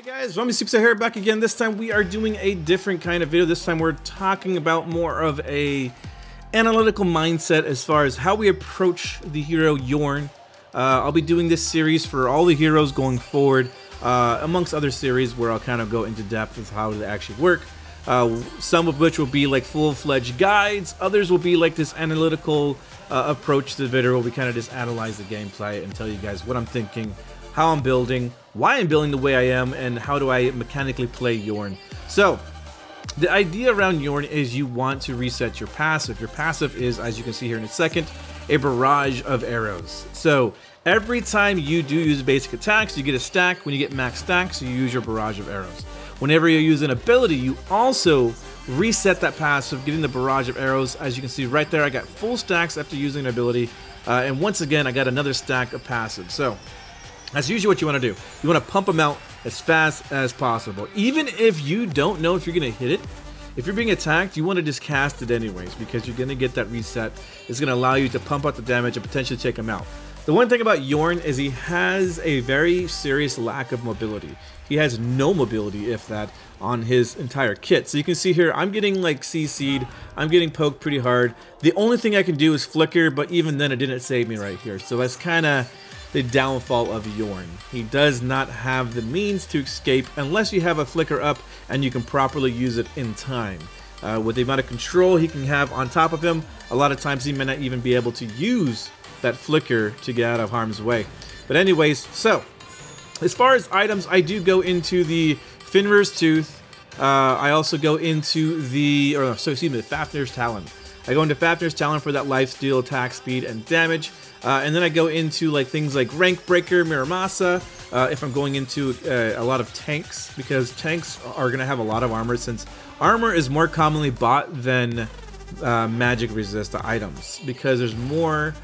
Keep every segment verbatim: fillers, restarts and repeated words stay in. Hey guys, Rami Supsa here, back again. This time we are doing a different kind of video. This time we're talking about more of a analytical mindset as far as how we approach the hero Yorn. Uh, I'll be doing this series for all the heroes going forward, uh, amongst other series where I'll kind of go into depth of how they actually work. Uh, some of which will be like full-fledged guides, others will be like this analytical uh, approach to the video where we kind of just analyze the gameplay and tell you guys what I'm thinking, how I'm building, why I'm building the way I am, and how do I mechanically play Yorn. So, the idea around Yorn is you want to reset your passive. Your passive is, as you can see here in a second, a barrage of arrows. So, every time you do use basic attacks, you get a stack. When you get max stacks, you use your barrage of arrows. Whenever you use an ability, you also reset that passive, getting the barrage of arrows. As you can see right there, I got full stacks after using an ability. Uh, and once again, I got another stack of passive. So that's usually what you want to do. You want to pump them out as fast as possible. Even if you don't know if you're going to hit it, if you're being attacked, you want to just cast it anyways, because you're going to get that reset. It's going to allow you to pump out the damage and potentially take them out. The one thing about Yorn is he has a very serious lack of mobility. He has no mobility, if that, on his entire kit. So you can see here, I'm getting like C C'd, I'm getting poked pretty hard. The only thing I can do is flicker, but even then it didn't save me right here. So that's kind of the downfall of Yorn. He does not have the means to escape unless you have a flicker up and you can properly use it in time. Uh, with the amount of control he can have on top of him, a lot of times he may not even be able to use that flicker to get out of harm's way. But anyways, so as far as items, I do go into the Fafnir's Tooth. Uh, I also go into the, or so excuse me, the Fafnir's Talon. I go into Fafnir's Talon for that lifesteal, attack speed, and damage. Uh, and then I go into like things like Rank Breaker, Muramasa, uh, if I'm going into uh, a lot of tanks, because tanks are gonna have a lot of armor, since armor is more commonly bought than uh, magic resist items, because there's more,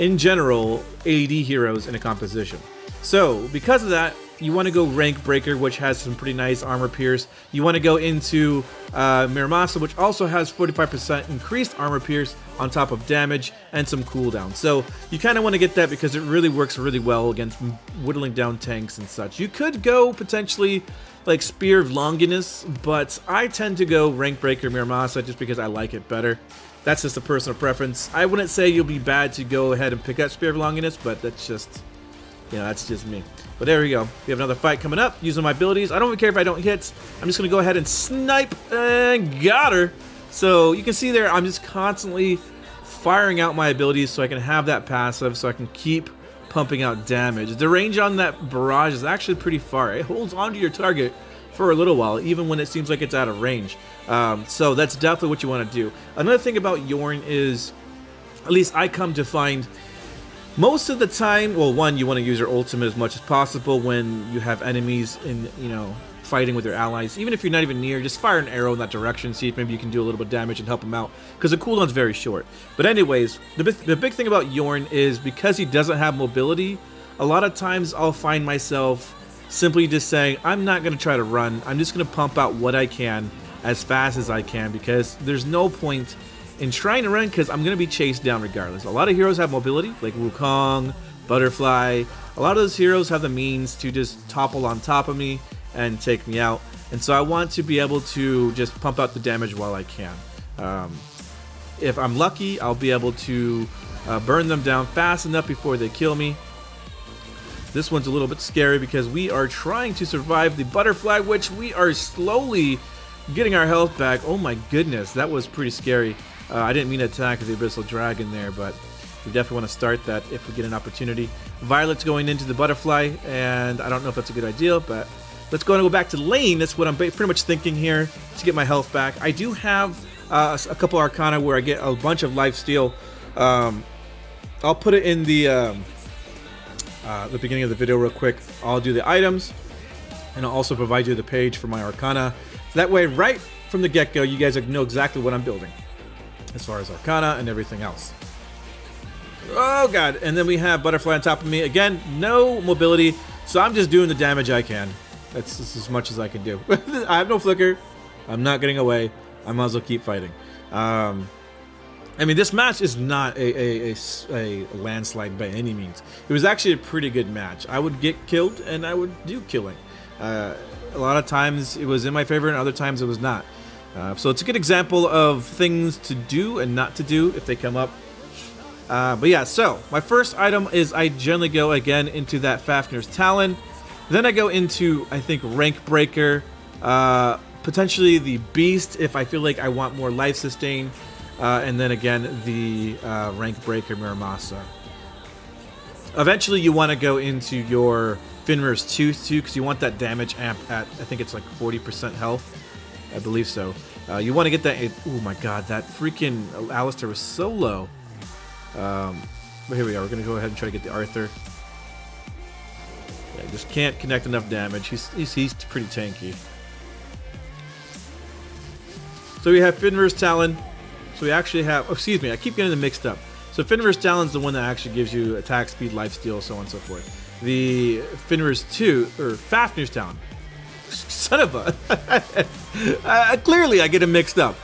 in general, A D heroes in a composition. So because of that, you want to go Rank Breaker, which has some pretty nice armor pierce. You want to go into uh, Muramasa, which also has forty-five percent increased armor pierce on top of damage and some cooldown. So you kind of want to get that because it really works really well against whittling down tanks and such. You could go potentially like Spear of Longinus, but I tend to go Rank Breaker, Muramasa, just because I like it better. That's just a personal preference. I wouldn't say you'll be bad to go ahead and pick up Spear of Longinus, but that's just, you know, that's just me. But there we go. We have another fight coming up using my abilities. I don't even care if I don't hit. I'm just going to go ahead and snipe, and got her. So you can see there, I'm just constantly firing out my abilities so I can have that passive, so I can keep pumping out damage. The range on that barrage is actually pretty far. It holds onto your target for a little while, even when it seems like it's out of range. Um, so that's definitely what you want to do. Another thing about Yorn is, at least I come to find, most of the time, well, one, you want to use your ultimate as much as possible when you have enemies in, you know, fighting with your allies. Even if you're not even near, just fire an arrow in that direction, see if maybe you can do a little bit of damage and help them out, because the cooldown's very short. But anyways, the, the big thing about Yorn is, because he doesn't have mobility, a lot of times I'll find myself simply just saying, I'm not going to try to run. I'm just going to pump out what I can as fast as I can, because there's no point in trying to run, because I'm going to be chased down regardless. A lot of heroes have mobility, like Wukong, Butterfly. A lot of those heroes have the means to just topple on top of me and take me out. And so I want to be able to just pump out the damage while I can. Um, if I'm lucky, I'll be able to uh, burn them down fast enough before they kill me. This one's a little bit scary because we are trying to survive the Butterfly, which we are slowly getting our health back. Oh my goodness, that was pretty scary. Uh, I didn't mean to attack the Abyssal Dragon there, but we definitely want to start that if we get an opportunity. Violet's going into the Butterfly, and I don't know if that's a good idea, but let's go and go back to lane. That's what I'm pretty much thinking here, to get my health back. I do have uh, a couple Arcana where I get a bunch of lifesteal. Um, I'll put it in the... Um, Uh, the beginning of the video real quick. I'll do the items, and I'll also provide you the page for my Arcana. That way, right from the get-go, you guys know exactly what I'm building as far as Arcana and everything else. Oh god, and then we have Butterfly on top of me. Again, no mobility, so I'm just doing the damage I can. That's just as much as I can do. I have no flicker. I'm not getting away. I might as well keep fighting. Um... I mean, this match is not a, a, a, a landslide by any means. It was actually a pretty good match. I would get killed, and I would do killing. Uh, a lot of times it was in my favor and other times it was not. Uh, so it's a good example of things to do and not to do if they come up. Uh, but yeah, so my first item is I generally go again into that Fafnir's Talon. Then I go into, I think, Rank Breaker, uh, potentially the Beast if I feel like I want more life sustain, uh, and then again the uh, Rank Breaker Muramasa. Eventually you want to go into your Fafnir's Tooth too, because you want that damage amp at, I think it's like forty percent health. I believe so. Uh, you want to get that... It, oh my god, that freaking Alistair was so low. Um, but here we are. We're going to go ahead and try to get the Arthur. Yeah, just can't connect enough damage. He's, he's, he's pretty tanky. So we have Fafnir's Talon. So we actually have... Oh, excuse me, I keep getting them mixed up. So Fafnir's Talon's the one that actually gives you attack, speed, lifesteal, so on and so forth. The Fafnir's Tooth, or Fafnir's Talon. Son of a... uh, clearly, I get it mixed up.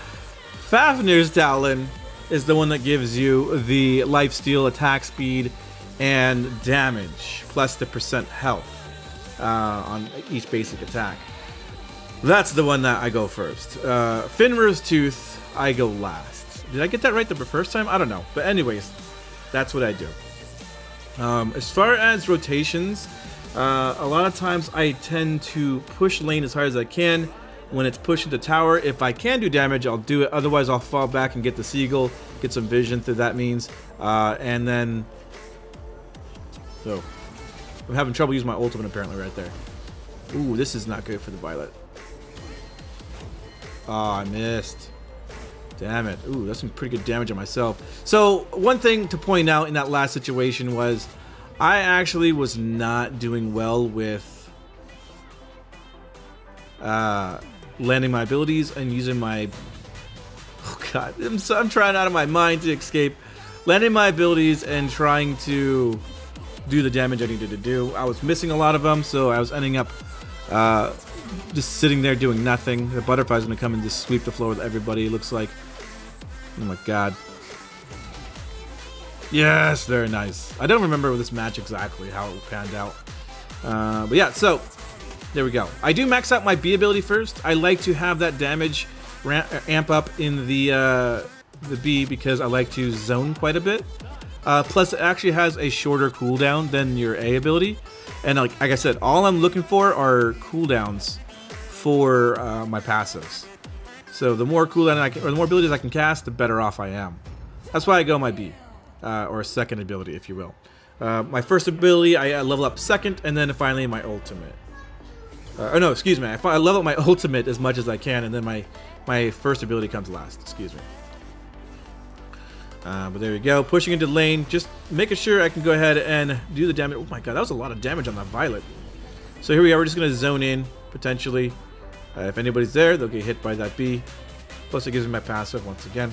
Fafnir's Talon is the one that gives you the lifesteal, attack speed, and damage, plus the percent health uh, on each basic attack. That's the one that I go first. Uh, Fafnir's Tooth, I go last. Did I get that right the first time? I don't know. But anyways, that's what I do. Um, as far as rotations... Uh, a lot of times I tend to push lane as hard as I can. When it's pushed into tower, if I can do damage, I'll do it. Otherwise, I'll fall back and get the Seagull, get some vision through that means. Uh, and then... So, I'm having trouble using my ultimate apparently right there. Ooh, this is not good for the Violet. Oh, I missed. Damn it. Ooh, that's some pretty good damage on myself. So, one thing to point out in that last situation was... I actually was not doing well with uh, landing my abilities and using my... Oh god, I'm, so, I'm trying out of my mind to escape. Landing my abilities and trying to do the damage I needed to do. I was missing a lot of them, so I was ending up uh, just sitting there doing nothing. The Butterfly's gonna come and just sweep the floor with everybody, it looks like. Oh my god. Yes, very nice. I don't remember this match exactly how it panned out. Uh, but yeah, so there we go. I do max out my B ability first. I like to have that damage amp up in the uh, the B because I like to zone quite a bit. Uh, plus, it actually has a shorter cooldown than your A ability. And like, like I said, all I'm looking for are cooldowns for uh, my passives. So the more cooldown I can, or the more abilities I can cast, the better off I am. That's why I go my B. Uh, or a second ability, if you will. Uh, my first ability, I, I level up second, and then finally my ultimate. Uh, oh no, excuse me. I, I level up my ultimate as much as I can, and then my my first ability comes last. Excuse me. Uh, but there we go. Pushing into lane, just making sure I can go ahead and do the damage. Oh my god, that was a lot of damage on that Violet. So here we are. We're just going to zone in, potentially. Uh, if anybody's there, they'll get hit by that B. Plus it gives me my passive once again.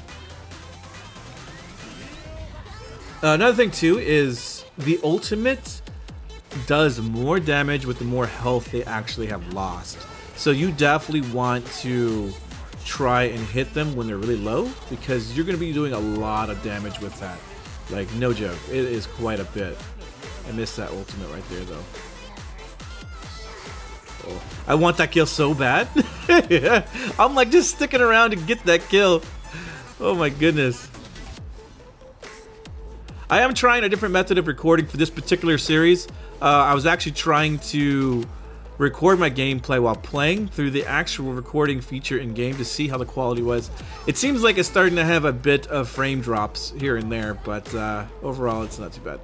Uh, another thing too is the ultimate does more damage with the more health they actually have lost. So you definitely want to try and hit them when they're really low because you're going to be doing a lot of damage with that. Like no joke, it is quite a bit. I missed that ultimate right there though. Oh, I want that kill so bad. I'm like just sticking around to get that kill. Oh my goodness. I am trying a different method of recording for this particular series. Uh, I was actually trying to record my gameplay while playing through the actual recording feature in-game to see how the quality was. It seems like it's starting to have a bit of frame drops here and there, but uh, overall it's not too bad.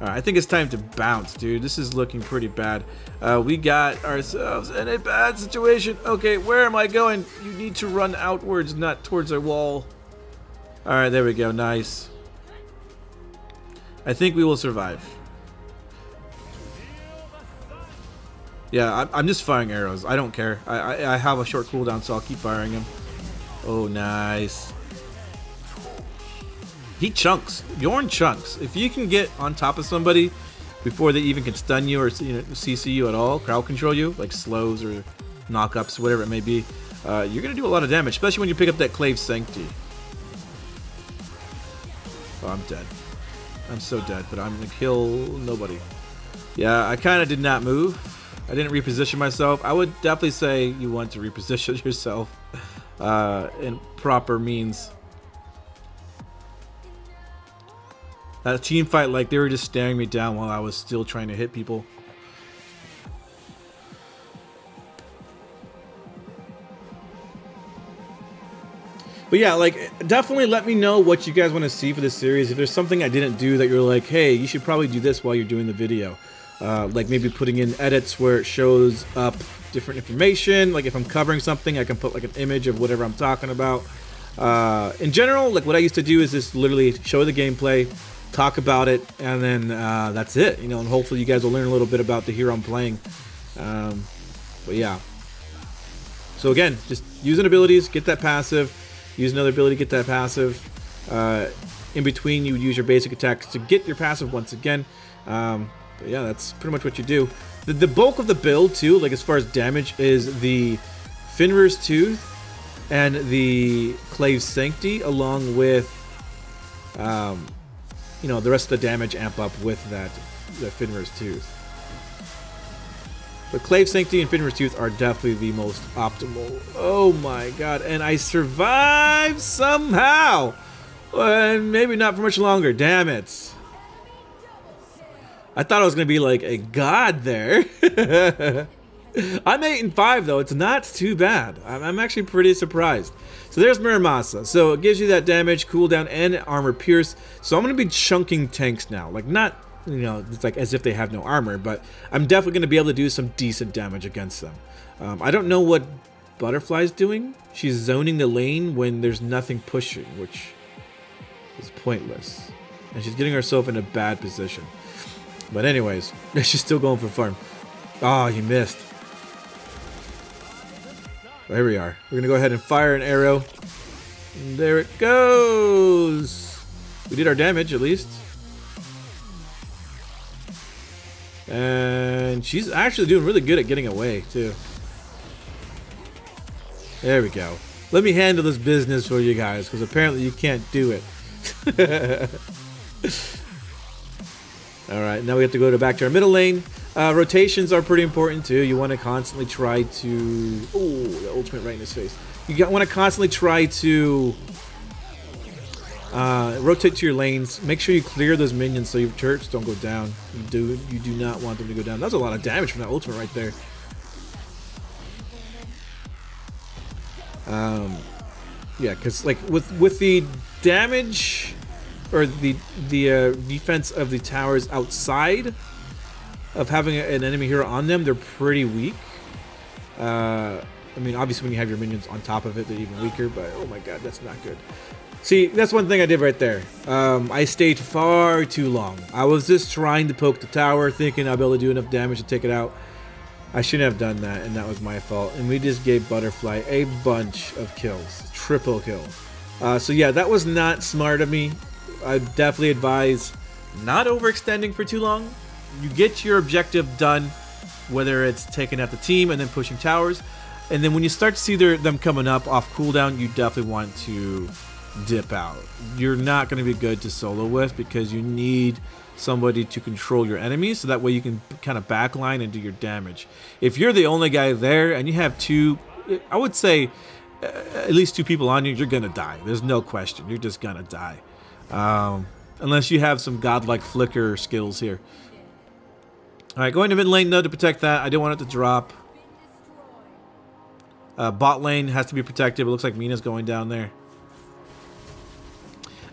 Alright, I think it's time to bounce, dude. This is looking pretty bad. Uh, we got ourselves in a bad situation. Okay, where am I going? You need to run outwards, not towards a wall. Alright, there we go. Nice. I think we will survive. Yeah, I'm just firing arrows. I don't care. I, I, I have a short cooldown, so I'll keep firing them. Oh, nice. He chunks. Yorn chunks. If you can get on top of somebody before they even can stun you or you know, C C you at all, crowd control you, like slows or knockups, whatever it may be, uh, you're going to do a lot of damage, especially when you pick up that Claves Sancti. Oh, I'm dead. I'm so dead, but I'm gonna kill nobody. Yeah, I kind of did not move. I didn't reposition myself. I would definitely say you want to reposition yourself uh, in proper means. That team fight, like, they were just staring me down while I was still trying to hit people. But yeah, like, definitely let me know what you guys want to see for this series. If there's something I didn't do that you're like, hey, you should probably do this while you're doing the video. Uh, like maybe putting in edits where it shows up different information. Like if I'm covering something, I can put like an image of whatever I'm talking about. Uh, in general, like what I used to do is just literally show the gameplay, talk about it, and then uh, that's it, you know, and hopefully you guys will learn a little bit about the hero I'm playing. Um, but yeah. So again, just using abilities, get that passive, use another ability, get that passive. Uh, in between, you would use your basic attacks to get your passive once again. Um, but yeah, that's pretty much what you do. The, the bulk of the build too, like as far as damage, is the Fafnir's Tooth and the Claves Sancti, along with um, you know, the rest of the damage amp up with that, the Fafnir's Tooth. But Claves Sancti and Fafnir's Tooth are definitely the most optimal. Oh my god, and I survived somehow! Well, maybe not for much longer, damn it. I thought I was gonna be like a god there. I'm eight and five though, it's not too bad. I'm, I'm actually pretty surprised. So there's Muramasa. So it gives you that damage, cooldown, and armor pierce. So I'm gonna be chunking tanks now, like not, you know, it's like as if they have no armor, but I'm definitely going to be able to do some decent damage against them. Um, I don't know what Butterfly's doing. She's zoning the lane when there's nothing pushing, which is pointless. And she's getting herself in a bad position. But anyways, she's still going for farm. Oh, you missed. There we are. We're going to go ahead and fire an arrow. And there it goes. We did our damage at least. And she's actually doing really good at getting away, too. There we go. Let me handle this business for you guys, because apparently you can't do it. Alright, now we have to go to back to our middle lane. Uh, rotations are pretty important, too. You want to constantly try to... Oh, the ultimate right in his face. You want to constantly try to... Uh, rotate to your lanes. Make sure you clear those minions so your turrets don't go down. You do, you do not want them to go down. That's a lot of damage from that ultimate right there. Um, yeah, because like with with the damage or the the uh, defense of the towers outside of having an enemy hero on them, they're pretty weak. Uh, I mean, obviously when you have your minions on top of it, they're even weaker. But oh my god, that's not good. See, that's one thing I did right there. Um, I stayed far too long. I was just trying to poke the tower, thinking I'd be able to do enough damage to take it out. I shouldn't have done that, and that was my fault. And we just gave Butterfly a bunch of kills. Triple kill. Uh, so yeah, that was not smart of me. I definitely advise not overextending for too long. You get your objective done, whether it's taking out the team and then pushing towers. And then when you start to see their, them coming up off cooldown, you definitely want to... dip out. You're not going to be good to solo with because you need somebody to control your enemies so that way you can kind of backline and do your damage. If you're the only guy there and you have two, I would say at least two people on you, you're going to die. There's no question. You're just going to die. Um, unless you have some godlike flicker skills here. Alright, going to mid lane though to protect that. I don't want it to drop. Uh, bot lane has to be protected. It looks like Mina's going down there.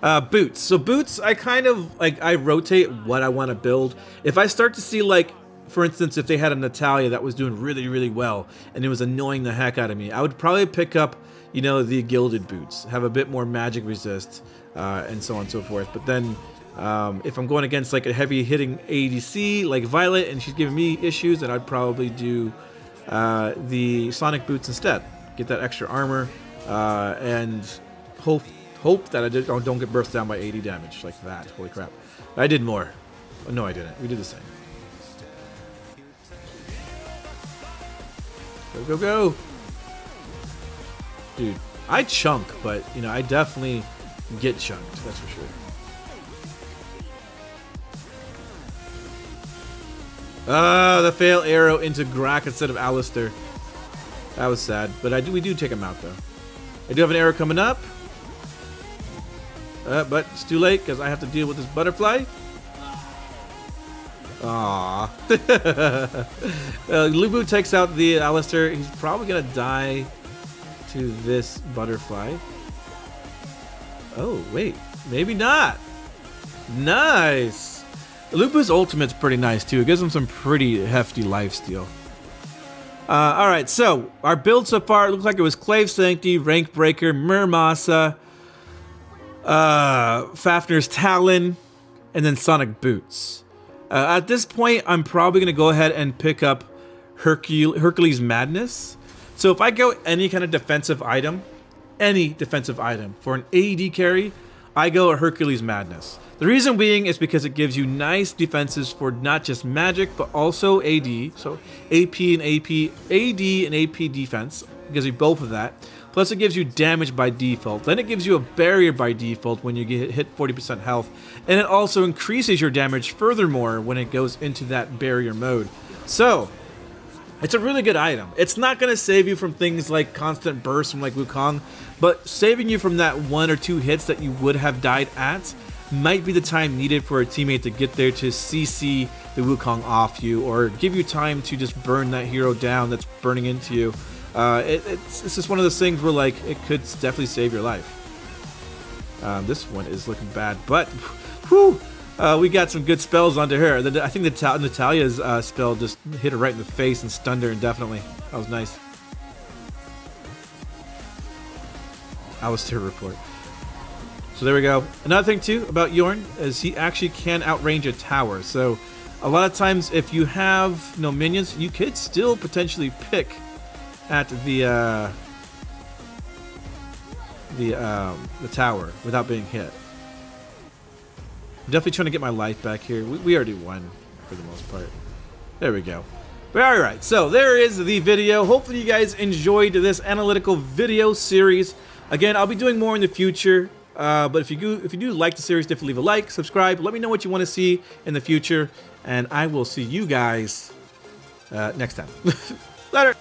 Uh, boots. So boots, I kind of, like, I rotate what I want to build. If I start to see, like, for instance, if they had a Natalia that was doing really, really well, and it was annoying the heck out of me, I would probably pick up, you know, the gilded boots, have a bit more magic resist, uh, and so on and so forth. But then, um, if I'm going against, like, a heavy-hitting A D C, like Violet, and she's giving me issues, then I'd probably do, uh, the Sonic boots instead. Get that extra armor, uh, and hope... Hope that I did, oh, don't get burst down by eighty damage like that. Holy crap. I did more. Oh, no, I didn't. We did the same. Go, go, go. Dude, I chunk, but, you know, I definitely get chunked. That's for sure. Ah, uh, the fail arrow into Grak instead of Alistair. That was sad, but I do we do take him out though. I do have an arrow coming up, uh, but it's too late because I have to deal with this butterfly. Aww. uh, Lu Bu takes out the Alistair. He's probably gonna die to this butterfly. Oh wait, maybe not. Nice. Lu Bu's ultimate's pretty nice too. It gives him some pretty hefty lifesteal. Uh, Alright, so our build so far looks like it was Claves Sancti, Rank Breaker, Muramasa, uh, Fafnir's Talon, and then Sonic Boots. Uh, at this point, I'm probably going to go ahead and pick up Hercul Hercules Madness. So if I go any kind of defensive item, any defensive item for an A D carry, I go Hercules Madness. The reason being is because it gives you nice defenses for not just magic, but also A D. So A P and A P, A D and A P defense. It gives you both of that. Plus it gives you damage by default. Then it gives you a barrier by default when you get hit forty percent health. And it also increases your damage furthermore when it goes into that barrier mode. So it's a really good item. It's not going to save you from things like constant bursts from like Wukong, but saving you from that one or two hits that you would have died at might be the time needed for a teammate to get there to C C the Wukong off you or give you time to just burn that hero down that's burning into you. Uh, it, it's, it's just one of those things where like it could definitely save your life. Uh, this one is looking bad, but whew, Uh, we got some good spells onto her. The, I think the Natalia's uh, spell just hit her right in the face and stunned her indefinitely. That was nice. That was her report. So there we go. Another thing too about Yorn is he actually can outrange a tower. So a lot of times if you have no minions, you could still potentially pick at the uh, the um, the tower without being hit. I'm definitely trying to get my life back here. We, we already won for the most part. There we go. But all right, so there is the video. Hopefully you guys enjoyed this analytical video series. Again, I'll be doing more in the future. Uh, but if you do, if you do like the series, definitely leave a like, subscribe. Let me know what you want to see in the future, and I will see you guys uh, next time. Later.